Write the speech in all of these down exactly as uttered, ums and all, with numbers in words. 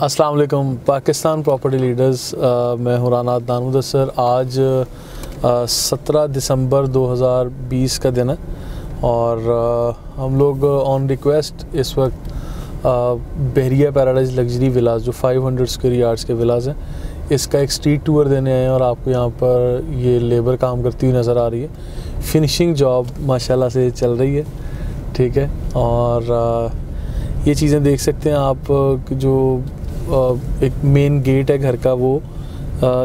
अस्सलाम वालेकुम Pakistan property leaders, मैं हूं राना दानुद्दीन सर। आज सत्रह दिसंबर दो हज़ार बीस का दिन है और आ, हम लोग ऑन रिक्वेस्ट इस वक्त बहरिया पैराडाइज लग्जरी विलास जो पाँच सौ स्क्वायर यार्ड्स के विलास हैं, इसका एक स्ट्रीट टूर देने आए हैं। और आपको यहाँ पर ये लेबर काम करती हुई नज़र आ रही है, फिनिशिंग जॉब माशाल्लाह से चल रही है, ठीक है। और आ, ये चीज़ें देख सकते हैं आप, जो एक मेन गेट है घर का, वो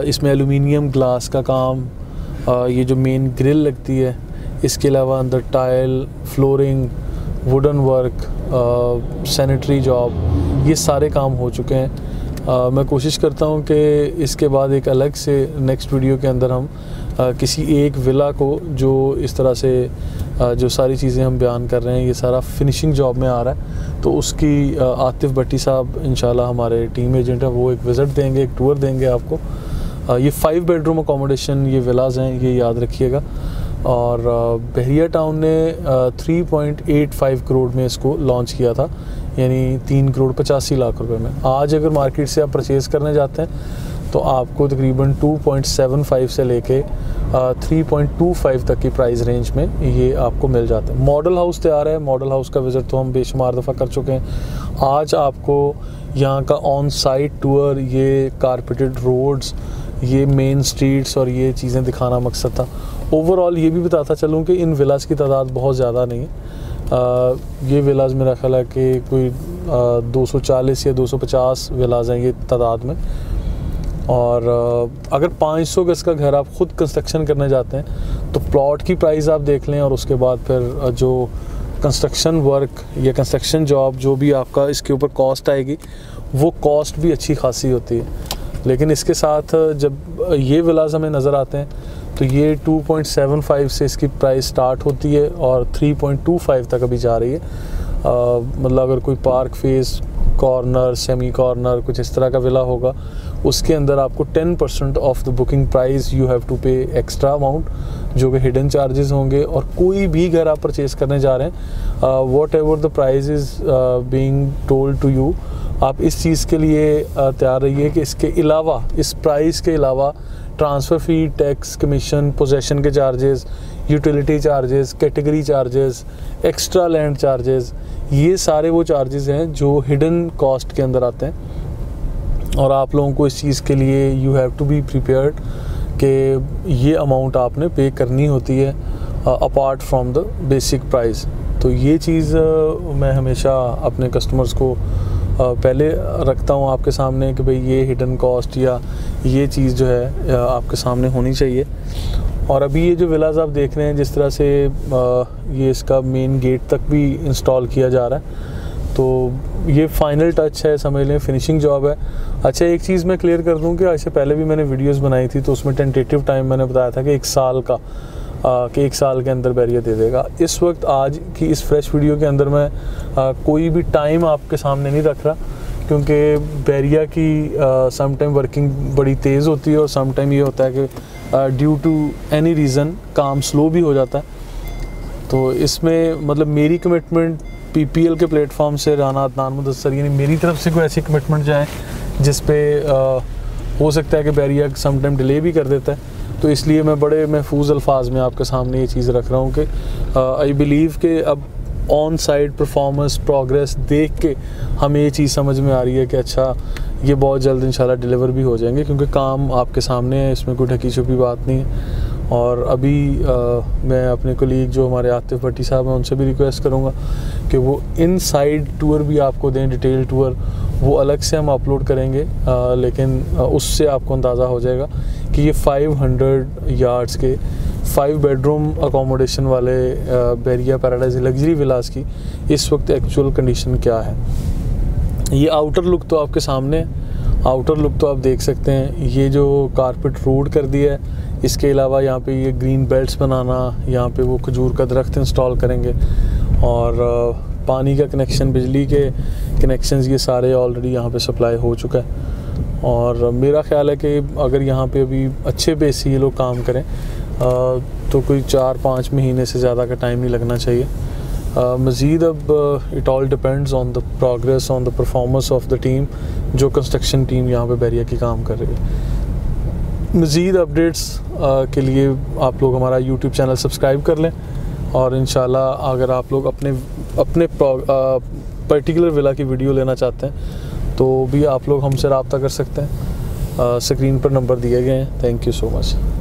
इसमें एलुमिनियम ग्लास का काम, ये जो मेन ग्रिल लगती है, इसके अलावा अंदर tile, flooring, wooden work, sanitary job, ये सारे काम हो चुके हैं। मैं कोशिश करता हूं कि इसके बाद एक अलग से नेक्स्ट वीडियो के अंदर हम किसी एक विला को, जो इस तरह से जो सारी चीज़ें हम बयान कर रहे हैं, ये सारा फिनिशिंग जॉब में आ रहा है, तो उसकी आतिफ़ भट्टी साहब इंशाल्लाह हमारे टीम एजेंट हैं, वो एक विज़िट देंगे, एक टूर देंगे आपको। ये फाइव बेडरूम अकोमोडेशन ये विलास हैं, ये याद रखिएगा। और बहरिया टाउन ने तीन पॉइंट आठ पाँच करोड़ में इसको लॉन्च किया था, यानी तीन करोड़ पचासी लाख रुपए में। आज अगर मार्केट से आप परचेज़ करने जाते हैं तो आपको तकरीबन दो पॉइंट सात पाँच से लेके तीन पॉइंट दो पाँच तक की प्राइस रेंज में ये आपको मिल जाता है। मॉडल हाउस तैयार है, मॉडल हाउस का विज़िट तो हम बेशुमार दफ़ा कर चुके हैं। आज आपको यहाँ का ऑन साइट टूर, ये कारपेटेड रोड्स, ये मेन स्ट्रीट्स और ये चीज़ें दिखाना मकसद था। ओवरऑल ये भी बताता चलूँ कि इन विलास की तादाद बहुत ज़्यादा नहीं है। आ, ये विलास मेरा ख्याल है कि कोई दो सौ चालीस या दो सौ पचास विलास हैं ये तादाद में। और अगर पाँच सौ गज का घर आप ख़ुद कंस्ट्रक्शन करने जाते हैं तो प्लॉट की प्राइस आप देख लें, और उसके बाद फिर जो कंस्ट्रक्शन वर्क या कंस्ट्रक्शन जॉब जो भी आपका इसके ऊपर कॉस्ट आएगी, वो कॉस्ट भी अच्छी खासी होती है। लेकिन इसके साथ जब ये विलास हमें नज़र आते हैं तो ये दो पॉइंट सात पाँच से इसकी प्राइस स्टार्ट होती है और तीन पॉइंट दो पाँच तक अभी जा रही है। मतलब अगर कोई park face, corner, semi corner, कुछ इस तरह का विला होगा, उसके अंदर आपको ten percent of the booking price you have to pay extra amount, जो कि हिडन चार्जेस होंगे। और कोई भी घर आप परचेज़ करने जा रहे हैं, whatever the price is being told to you, आप इस चीज़ के लिए uh, तैयार रहिए कि इसके अलावा, इस प्राइस के अलावा transfer fee, tax, commission, possession के charges, utility charges, category charges, extra land charges, ये सारे वो चार्जेस हैं जो हिडन कॉस्ट के अंदर आते हैं। और आप लोगों को इस चीज़ के लिए you have to be prepared कि ये अमाउंट आपने पे करनी होती है apart from the basic price. तो ये चीज़ मैं हमेशा अपने कस्टमर्स को पहले रखता हूँ आपके सामने कि भाई ये हिडन कॉस्ट या ये चीज़ जो है आपके सामने होनी चाहिए। और अभी ये जो विलास आप देख रहे हैं, जिस तरह से ये इसका मेन गेट तक भी इंस्टॉल किया जा रहा है, तो ये फाइनल टच है, समझ लें, फिनिशिंग जॉब है। अच्छा, एक चीज़ मैं क्लियर कर दूं कि इससे पहले भी मैंने वीडियोस बनाई थी, तो उसमें टेंटेटिव टाइम मैंने बताया था कि एक साल का आ, कि एक साल के अंदर बहरिया दे देगा। इस वक्त आज की इस फ्रेश वीडियो के अंदर मैं आ, कोई भी टाइम आपके सामने नहीं रख रहा, क्योंकि बहरिया की सम टाइम वर्किंग बड़ी तेज़ होती है और सम टाइम ये होता है कि ड्यू टू एनी रीज़न काम स्लो भी हो जाता है। तो इसमें मतलब मेरी कमिटमेंट पीपीएल के प्लेटफॉर्म से राना दानुद्दीन सर, यानी मेरी तरफ से कोई ऐसी कमिटमेंट जाए जिस पे आ, हो सकता है कि बहरिया सम टाइम डिले भी कर देता है, तो इसलिए मैं बड़े महफूज अल्फाज में आपके सामने ये चीज़ रख रहा हूँ कि आई बिलीव के अब ऑन साइड परफॉर्मेंस, प्रोग्रेस देख के हमें ये चीज़ समझ में आ रही है कि अच्छा, ये बहुत जल्द इंशाल्लाह डिलीवर भी हो जाएंगे, क्योंकि काम आपके सामने है, इसमें कोई ढकी छुपी बात नहीं है। और अभी आ, मैं अपने कोलीग जो हमारे आतिफ़ भट्टी साहब हैं, उनसे भी रिक्वेस्ट करूंगा कि वो इन साइड टूर भी आपको दें, डिटेल टूर, वो अलग से हम अपलोड करेंगे। आ, लेकिन उससे आपको अंदाज़ा हो जाएगा कि ये पाँच सौ यार्ड्स के फाइव बेडरूम अकोमोडेशन वाले बहरिया पैराडाइज लग्जरी विलास की इस वक्त एक्चुअल कंडीशन क्या है। ये आउटर लुक तो आपके सामने, आउटर लुक तो आप देख सकते हैं, ये जो कारपेट रोड कर दिया है, इसके अलावा यहाँ पे ये ग्रीन बेल्ट्स बनाना, यहाँ पे वो खजूर का दरख्त इंस्टॉल करेंगे, और पानी का कनेक्शन, बिजली के कनेक्शंस, ये सारे ऑलरेडी यहाँ पे सप्लाई हो चुका है। और मेरा ख्याल है कि अगर यहाँ पे अभी अच्छे बेस से ये लोग काम करें तो कोई चार पाँच महीने से ज़्यादा का टाइम नहीं लगना चाहिए। मज़ीद अब it all depends on the progress on the performance of the team जो कंस्ट्रक्शन टीम यहाँ पे बहरिया की काम कर रही है। मज़ीद अपडेट्स के लिए आप लोग हमारा यूट्यूब चैनल सब्सक्राइब कर लें और इंशाल्लाह अगर आप लोग अपने अपने पर्टिकुलर विला की वीडियो लेना चाहते हैं तो भी आप लोग हमसे रब्ता कर सकते हैं। स्क्रीन पर नंबर दिए गए हैं। Thank you so much.